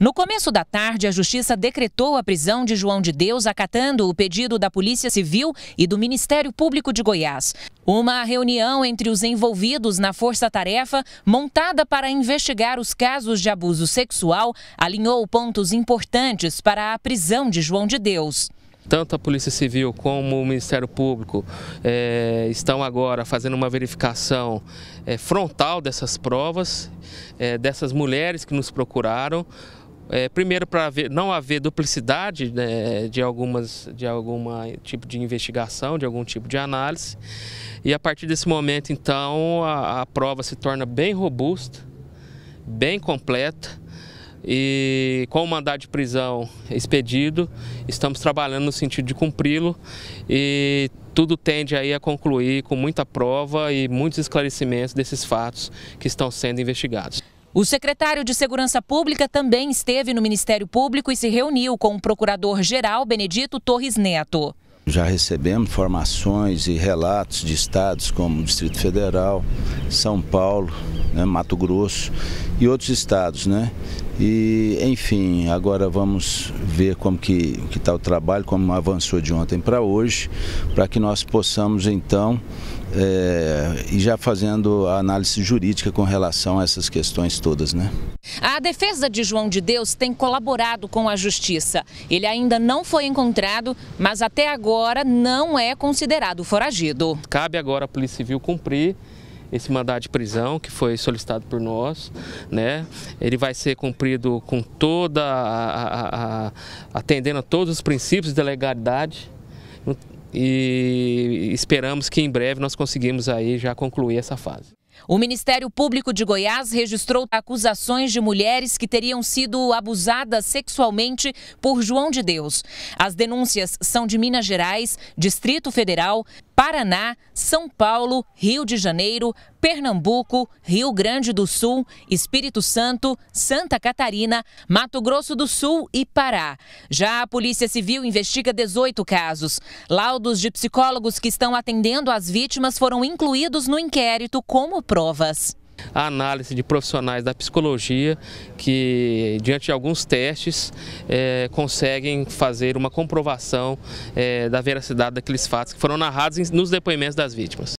No começo da tarde, a Justiça decretou a prisão de João de Deus, acatando o pedido da Polícia Civil e do Ministério Público de Goiás. Uma reunião entre os envolvidos na Força-Tarefa, montada para investigar os casos de abuso sexual, alinhou pontos importantes para a prisão de João de Deus. Tanto a Polícia Civil como o Ministério Público estão agora fazendo uma verificação frontal dessas provas, dessas mulheres que nos procuraram. Primeiro, para não haver duplicidade, né, de algum tipo de investigação, de algum tipo de análise. E a partir desse momento, então, a prova se torna bem robusta, bem completa. E com o mandado de prisão expedido, estamos trabalhando no sentido de cumpri-lo e tudo tende aí a concluir com muita prova e muitos esclarecimentos desses fatos que estão sendo investigados. O secretário de Segurança Pública também esteve no Ministério Público e se reuniu com o procurador-geral Benedito Torres Neto. Já recebemos informações e relatos de estados como Distrito Federal, São Paulo, né, Mato Grosso e outros estados, né? E, enfim, agora vamos ver como que está o trabalho, como avançou de ontem para hoje, para que nós possamos, então, e já fazendo a análise jurídica com relação a essas questões todas, né? A defesa de João de Deus tem colaborado com a Justiça. Ele ainda não foi encontrado, mas até agora não é considerado foragido. Cabe agora à Polícia Civil cumprir esse mandado de prisão que foi solicitado por nós, né? Ele vai ser cumprido com toda atendendo a todos os princípios da legalidade. E esperamos que em breve nós conseguimos aí já concluir essa fase. O Ministério Público de Goiás registrou acusações de mulheres que teriam sido abusadas sexualmente por João de Deus. As denúncias são de Minas Gerais, Distrito Federal, Paraná, São Paulo, Rio de Janeiro, Pernambuco, Rio Grande do Sul, Espírito Santo, Santa Catarina, Mato Grosso do Sul e Pará. Já a Polícia Civil investiga 18 casos. Laudos de psicólogos que estão atendendo as vítimas foram incluídos no inquérito como provas. A análise de profissionais da psicologia que, diante de alguns testes, conseguem fazer uma comprovação da veracidade daqueles fatos que foram narrados nos depoimentos das vítimas.